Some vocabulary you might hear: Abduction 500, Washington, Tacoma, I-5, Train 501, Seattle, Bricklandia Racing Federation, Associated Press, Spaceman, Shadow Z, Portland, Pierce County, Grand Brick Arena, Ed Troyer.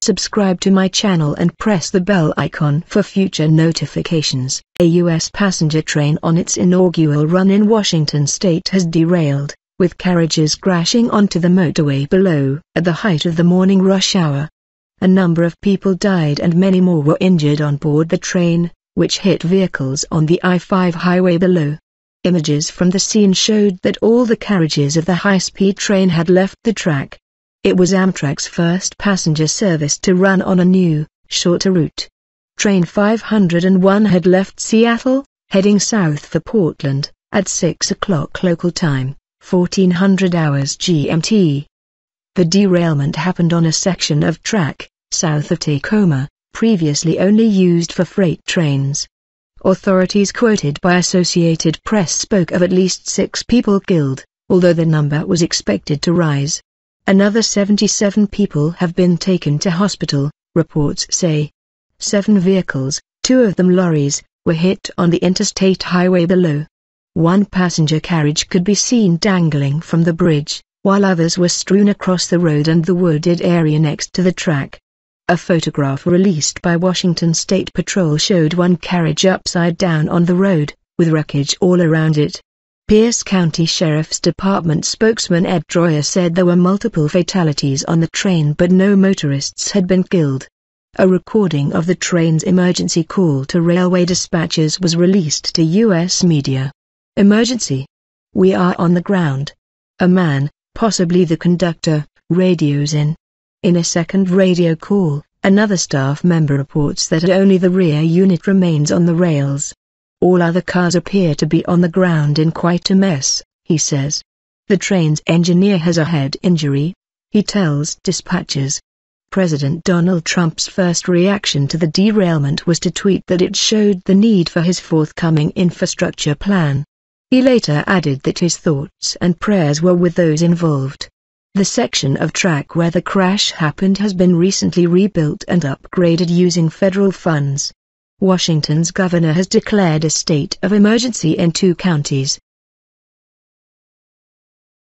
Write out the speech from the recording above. Subscribe to my channel and press the bell icon for future notifications. A U.S. passenger train on its inaugural run in Washington state has derailed, with carriages crashing onto the motorway below. At the height of the morning rush hour, a number of people died and many more were injured on board the train, which hit vehicles on the I-5 highway below. Images from the scene showed that all the carriages of the high-speed train had left the track. It was Amtrak's first passenger service to run on a new, shorter route. Train 501 had left Seattle, heading south for Portland, at 6 o'clock local time, 1400 hours GMT. The derailment happened on a section of track, south of Tacoma, previously only used for freight trains. Authorities quoted by Associated Press spoke of at least 6 people killed, although the number was expected to rise. Another 77 people have been taken to hospital, reports say. 7 vehicles, 2 of them lorries, were hit on the interstate highway below. 1 passenger carriage could be seen dangling from the bridge, while others were strewn across the road and the wooded area next to the track. A photograph released by Washington State Patrol showed 1 carriage upside down on the road, with wreckage all around it. Pierce County Sheriff's Department spokesman Ed Troyer said there were multiple fatalities on the train but no motorists had been killed. A recording of the train's emergency call to railway dispatchers was released to U.S. media. Emergency. We are on the ground. A man, possibly the conductor, radios in. In a second radio call, another staff member reports that only the rear unit remains on the rails. All other cars appear to be on the ground in quite a mess, he says. The train's engineer has a head injury, he tells dispatchers. President Donald Trump's first reaction to the derailment was to tweet that it showed the need for his forthcoming infrastructure plan. He later added that his thoughts and prayers were with those involved. The section of track where the crash happened has been recently rebuilt and upgraded using federal funds. Washington's governor has declared a state of emergency in 2 counties,